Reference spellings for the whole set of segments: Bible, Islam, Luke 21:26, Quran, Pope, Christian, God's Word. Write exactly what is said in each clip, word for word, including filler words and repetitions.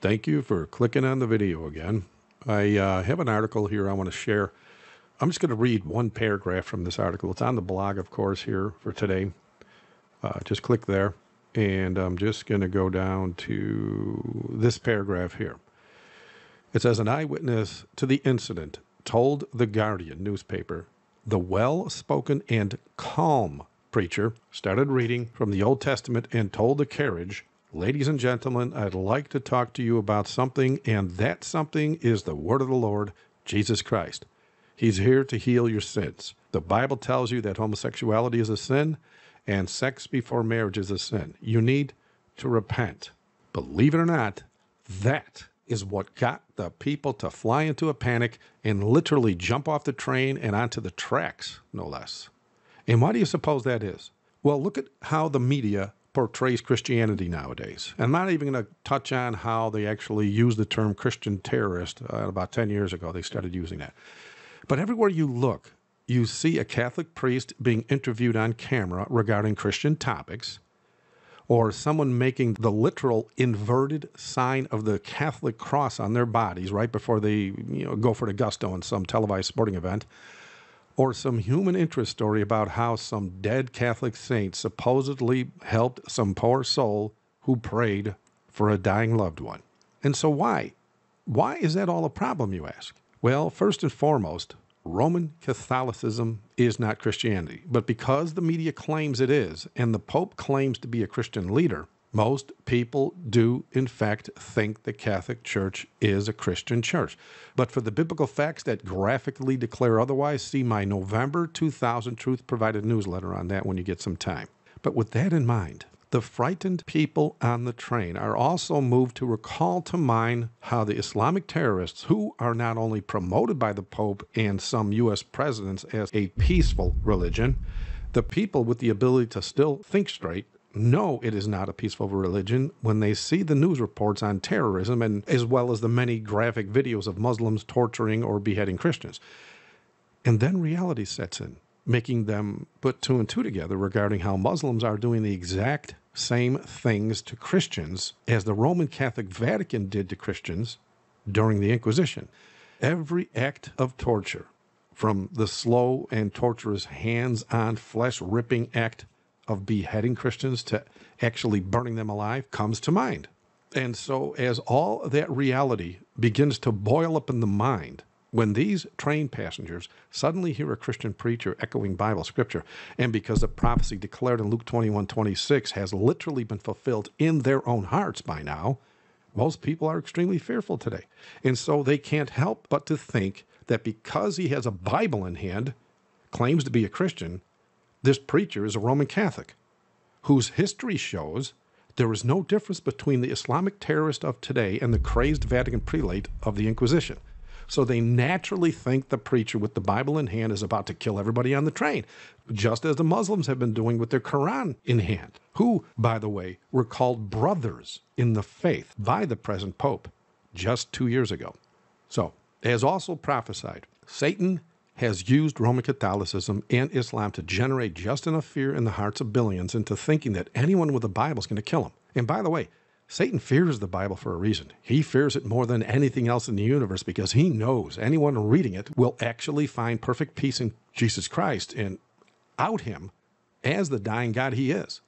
Thank you for clicking on the video again. I uh, have an article here I want to share. I'm just going to read one paragraph from this article. It's on the blog, of course, here for today. Uh, just click there, and I'm just going to go down to this paragraph here. It says, an eyewitness to the incident told the Guardian newspaper the well-spoken and calm preacher started reading from the Old Testament and told the carriage, "Ladies and gentlemen, I'd like to talk to you about something, and that something is the word of the Lord, Jesus Christ. He's here to heal your sins. The Bible tells you that homosexuality is a sin, and sex before marriage is a sin. You need to repent." Believe it or not, that is what got the people to fly into a panic and literally jump off the train and onto the tracks, no less. And why do you suppose that is? Well, look at how the media portrays Christianity nowadays. I'm not even going to touch on how they actually use the term Christian terrorist. Uh, about ten years ago, they started using that. But everywhere you look, you see a Catholic priest being interviewed on camera regarding Christian topics, or someone making the literal inverted sign of the Catholic cross on their bodies right before they you know, go for the gusto in some televised sporting event, or some human interest story about how some dead Catholic saint supposedly helped some poor soul who prayed for a dying loved one. And so why? Why is that all a problem, you ask? Well, first and foremost, Roman Catholicism is not Christianity. But because the media claims it is, and the Pope claims to be a Christian leader, most people do, in fact, think the Catholic Church is a Christian church. But for the biblical facts that graphically declare otherwise, see my November two thousand Truth Provided newsletter on that when you get some time. But with that in mind, the frightened people on the train are also moved to recall to mind how the Islamic terrorists, who are not only promoted by the Pope and some U S presidents as a peaceful religion, the people with the ability to still think straight know it is not a peaceful religion when they see the news reports on terrorism, and as well as the many graphic videos of Muslims torturing or beheading Christians. And then reality sets in, making them put two and two together regarding how Muslims are doing the exact same things to Christians as the Roman Catholic Vatican did to Christians during the Inquisition. Every act of torture, from the slow and torturous hands-on flesh-ripping act of beheading Christians to actually burning them alive, comes to mind. And so as all that reality begins to boil up in the mind, when these train passengers suddenly hear a Christian preacher echoing Bible scripture, and because the prophecy declared in Luke twenty-one twenty-six has literally been fulfilled in their own hearts by now, most people are extremely fearful today. And so they can't help but to think that because he has a Bible in hand, claims to be a Christian, this preacher is a Roman Catholic, whose history shows there is no difference between the Islamic terrorist of today and the crazed Vatican prelate of the Inquisition. So they naturally think the preacher with the Bible in hand is about to kill everybody on the train, just as the Muslims have been doing with their Quran in hand, who, by the way, were called brothers in the faith by the present Pope just two years ago. So, as also prophesied, Satan has used Roman Catholicism and Islam to generate just enough fear in the hearts of billions into thinking that anyone with a Bible is going to kill him. And by the way, Satan fears the Bible for a reason. He fears it more than anything else in the universe because he knows anyone reading it will actually find perfect peace in Jesus Christ and out him as the dying God he is.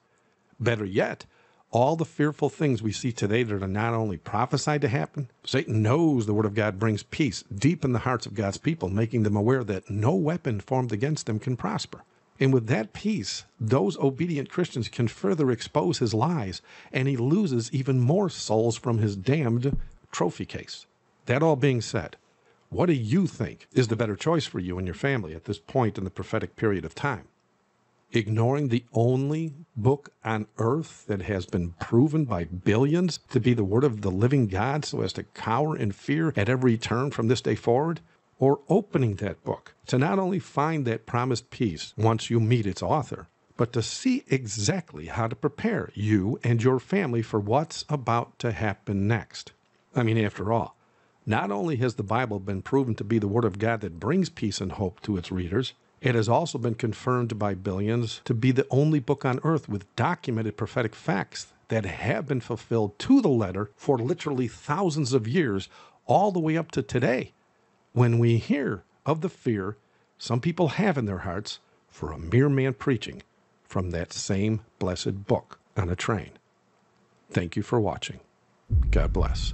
Better yet, all the fearful things we see today that are not only prophesied to happen, Satan knows the Word of God brings peace deep in the hearts of God's people, making them aware that no weapon formed against them can prosper. And with that peace, those obedient Christians can further expose his lies, and he loses even more souls from his damned trophy case. That all being said, what do you think is the better choice for you and your family at this point in the prophetic period of time? Ignoring the only book on earth that has been proven by billions to be the word of the living God so as to cower in fear at every turn from this day forward? Or opening that book to not only find that promised peace once you meet its author, but to see exactly how to prepare you and your family for what's about to happen next. I mean, after all, not only has the Bible been proven to be the Word of God that brings peace and hope to its readers, it has also been confirmed by billions to be the only book on earth with documented prophetic facts that have been fulfilled to the letter for literally thousands of years, all the way up to today. When we hear of the fear some people have in their hearts for a mere man preaching from that same blessed book on a train. Thank you for watching. God bless.